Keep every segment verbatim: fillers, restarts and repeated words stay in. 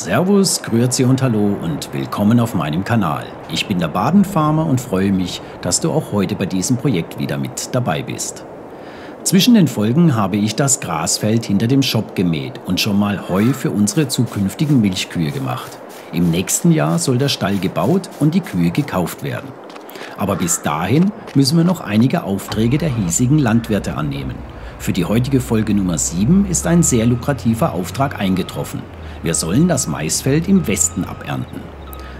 Servus, Grüezi und Hallo und willkommen auf meinem Kanal. Ich bin der Baden-Farmer und freue mich, dass du auch heute bei diesem Projekt wieder mit dabei bist. Zwischen den Folgen habe ich das Grasfeld hinter dem Shop gemäht und schon mal Heu für unsere zukünftigen Milchkühe gemacht. Im nächsten Jahr soll der Stall gebaut und die Kühe gekauft werden. Aber bis dahin müssen wir noch einige Aufträge der hiesigen Landwirte annehmen. Für die heutige Folge Nummer sieben ist ein sehr lukrativer Auftrag eingetroffen. Wir sollen das Maisfeld im Westen abernten.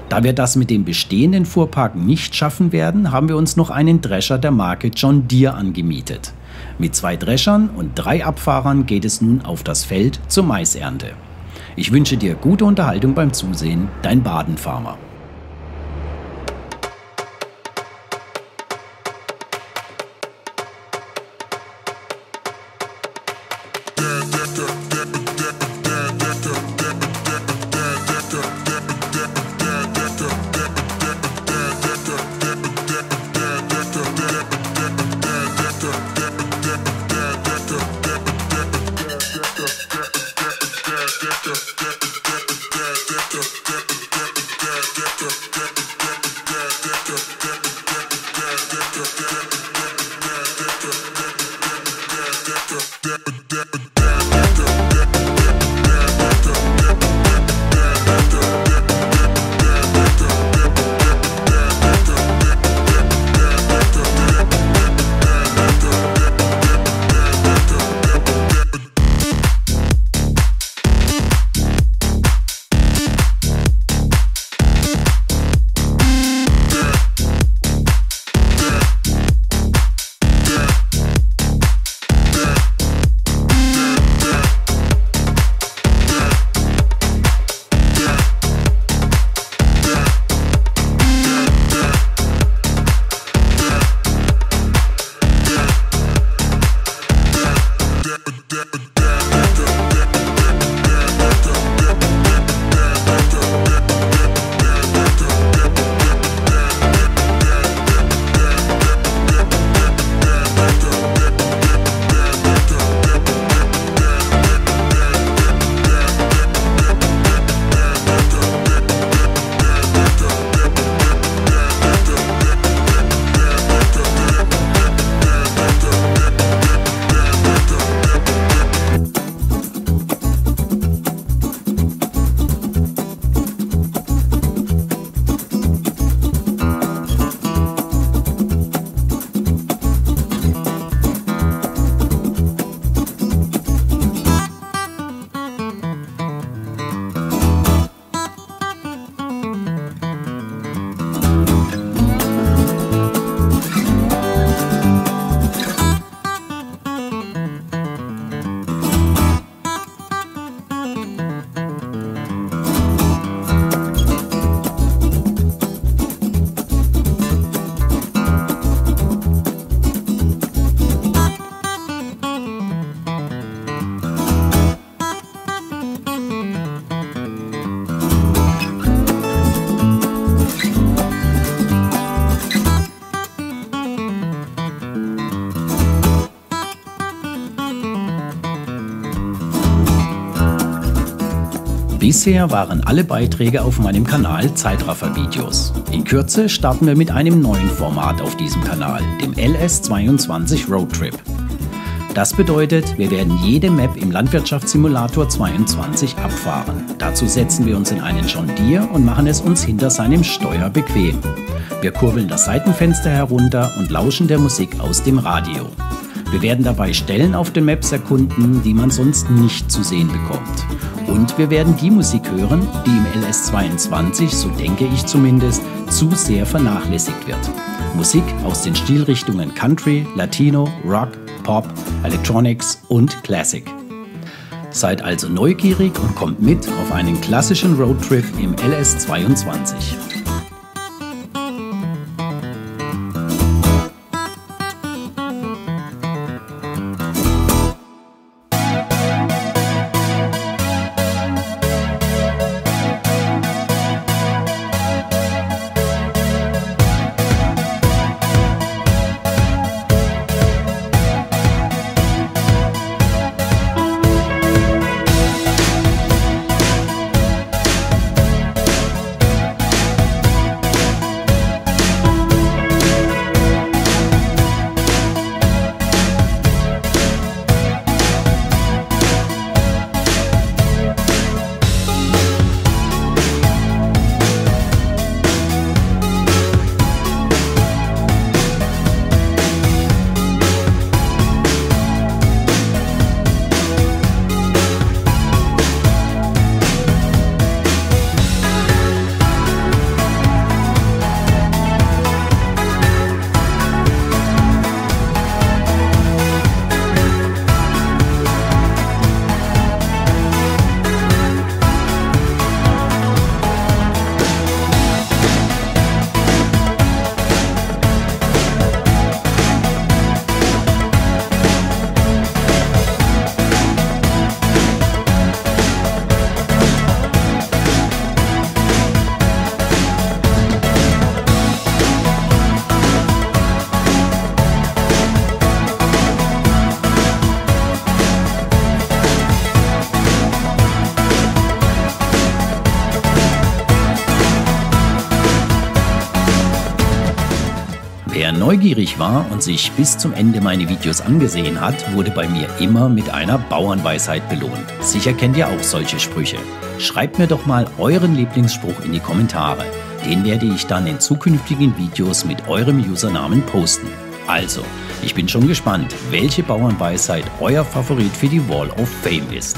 Da wir das mit dem bestehenden Fuhrpark nicht schaffen werden, haben wir uns noch einen Drescher der Marke John Deere angemietet. Mit zwei Dreschern und drei Abfahrern geht es nun auf das Feld zur Maisernte. Ich wünsche dir gute Unterhaltung beim Zusehen, dein Baden-Farmer. Bisher waren alle Beiträge auf meinem Kanal Zeitraffer-Videos. In Kürze starten wir mit einem neuen Format auf diesem Kanal, dem L S zweiundzwanzig Roadtrip. Das bedeutet, wir werden jede Map im Landwirtschafts-Simulator zweiundzwanzig abfahren. Dazu setzen wir uns in einen John Deere und machen es uns hinter seinem Steuer bequem. Wir kurbeln das Seitenfenster herunter und lauschen der Musik aus dem Radio. Wir werden dabei Stellen auf den Maps erkunden, die man sonst nicht zu sehen bekommt. Und wir werden die Musik hören, die im L S zweiundzwanzig, so denke ich zumindest, zu sehr vernachlässigt wird. Musik aus den Stilrichtungen Country, Latino, Rock, Pop, Electronics und Classic. Seid also neugierig und kommt mit auf einen klassischen Roadtrip im L S zweiundzwanzig. neugierig war und sich bis zum Ende meine Videos angesehen hat, wurde bei mir immer mit einer Bauernweisheit belohnt. Sicher kennt ihr auch solche Sprüche. Schreibt mir doch mal euren Lieblingsspruch in die Kommentare. Den werde ich dann in zukünftigen Videos mit eurem Usernamen posten. Also, ich bin schon gespannt, welche Bauernweisheit euer Favorit für die Wall of Fame ist.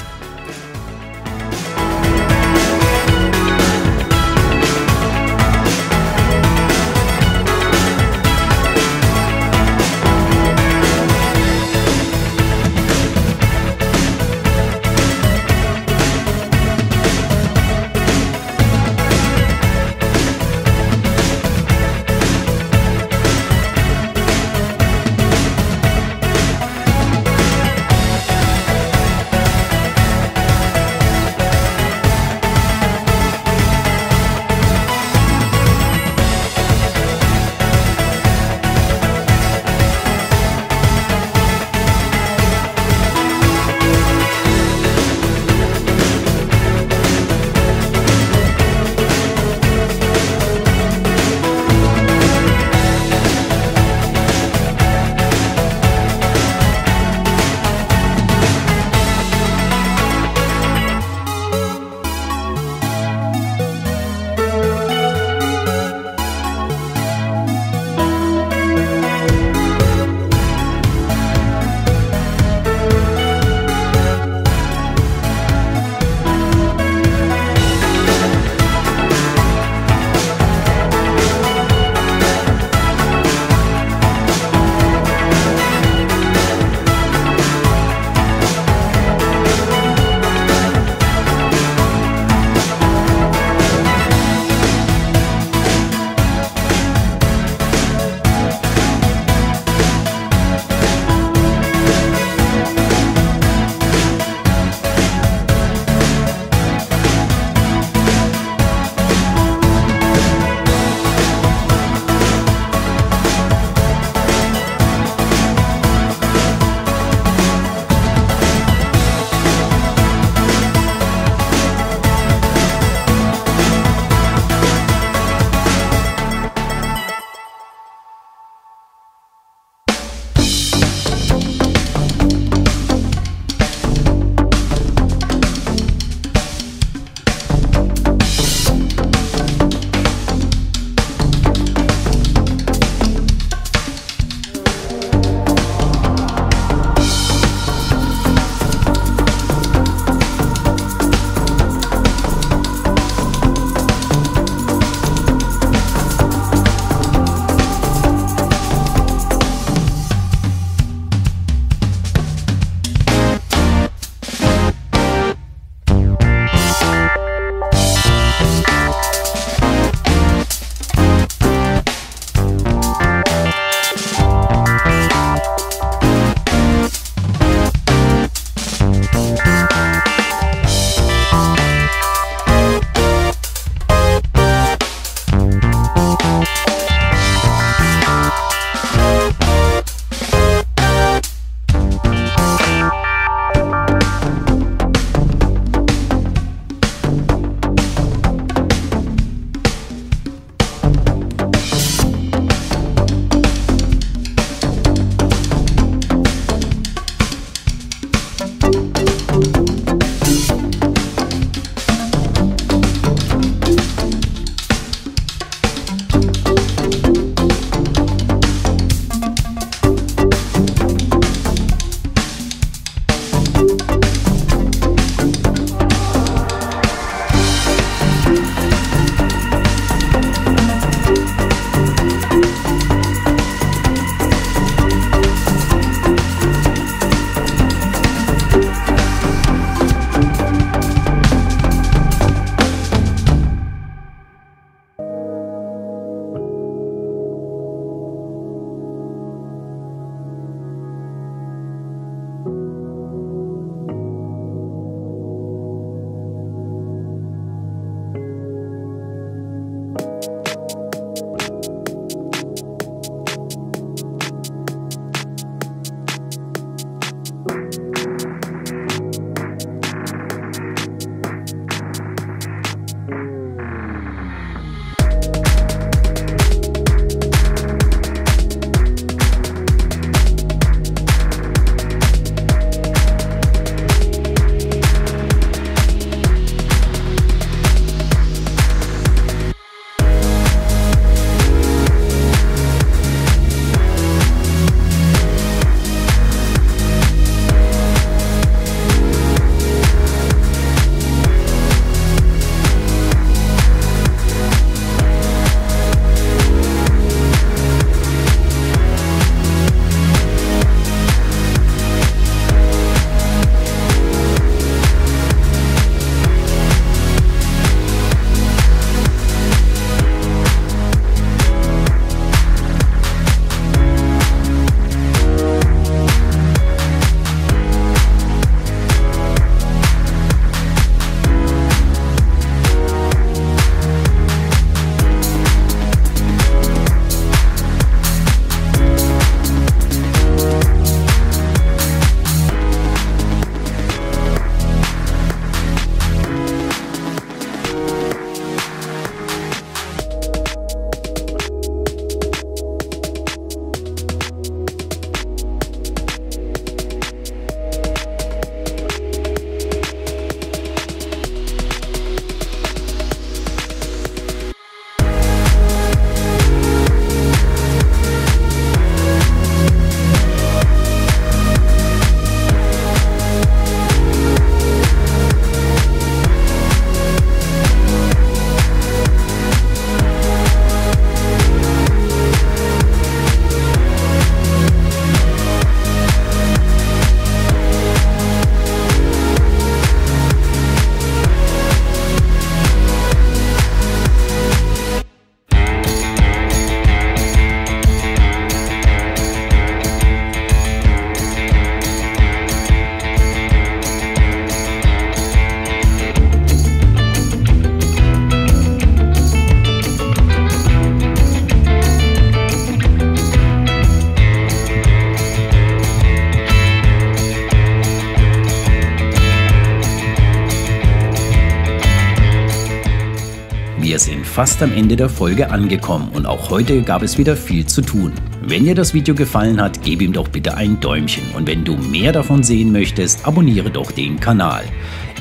fast am Ende der Folge angekommen und auch heute gab es wieder viel zu tun. Wenn dir das Video gefallen hat, gib ihm doch bitte ein Däumchen und wenn du mehr davon sehen möchtest, abonniere doch den Kanal.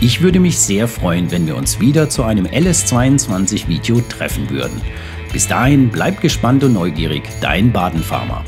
Ich würde mich sehr freuen, wenn wir uns wieder zu einem L S zweiundzwanzig Video treffen würden. Bis dahin, bleib gespannt und neugierig, dein Baden-Farmer.